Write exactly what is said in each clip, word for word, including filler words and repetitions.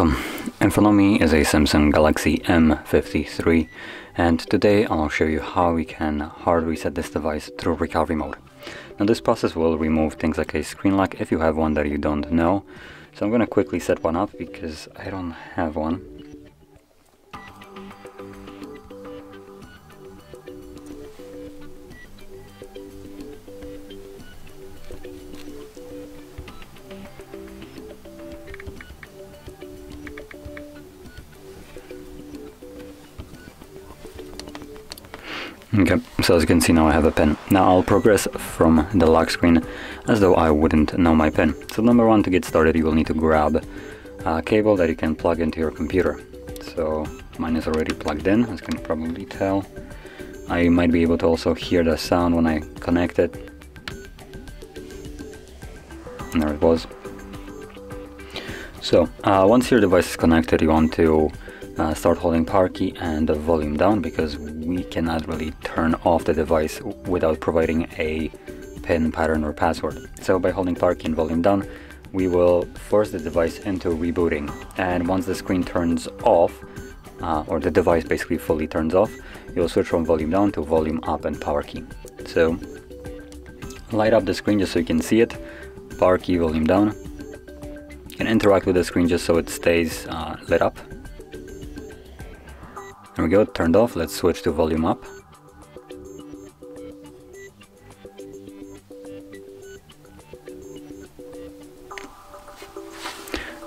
Welcome, in front of me is a Samsung Galaxy M fifty-three, and today I'll show you how we can hard reset this device through recovery mode. Now this process will remove things like a screen lock if you have one that you don't know, so I'm gonna quickly set one up because I don't have one. Okay, so as you can see now I have a pin. Now I'll progress from the lock screen as though I wouldn't know my pin. So number one, to get started you will need to grab a cable that you can plug into your computer. So mine is already plugged in, as you can probably tell. I might be able to also hear the sound when I connect it. And there it was. So uh, once your device is connected, you want to Uh, start holding power key and the volume down, because we cannot really turn off the device without providing a pin, pattern or password. So by holding power key and volume down, we will force the device into rebooting, and once the screen turns off, uh, or the device basically fully turns off, you'll switch from volume down to volume up and power key. So light up the screen just so you can see it, power key, volume down, and interact with the screen just so it stays uh, lit up. There we go, turned off. Let's switch to volume up.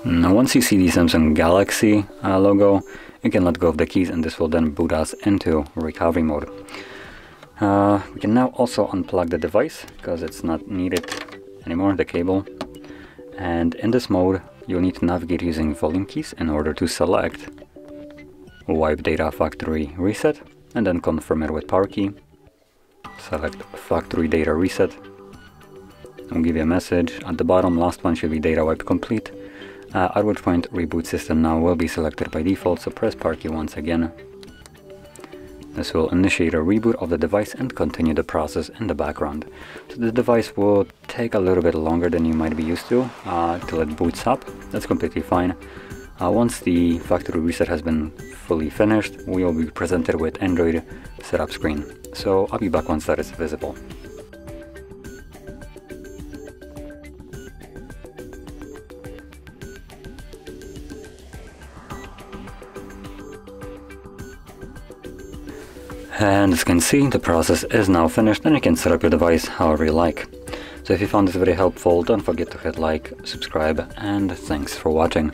Now once you see the Samsung Galaxy uh, logo, you can let go of the keys and this will then boot us into recovery mode. Uh, we can now also unplug the device because it's not needed anymore, the cable. And in this mode, you'll need to navigate using volume keys in order to select wipe data factory reset, and then confirm it with power key. Select factory data reset. I'll give you a message at the bottom. Last one should be data wipe complete, uh, at which point reboot system now will be selected by default, so press power key once again. This will initiate a reboot of the device and continue the process in the background. So the device will take a little bit longer than you might be used to uh, till it boots up. That's completely fine. Uh, once the factory reset has been fully finished, we will be presented with Android setup screen. So I'll be back once that is visible. And as you can see, the process is now finished and you can set up your device however you like. So if you found this video helpful, don't forget to hit like, subscribe, and thanks for watching.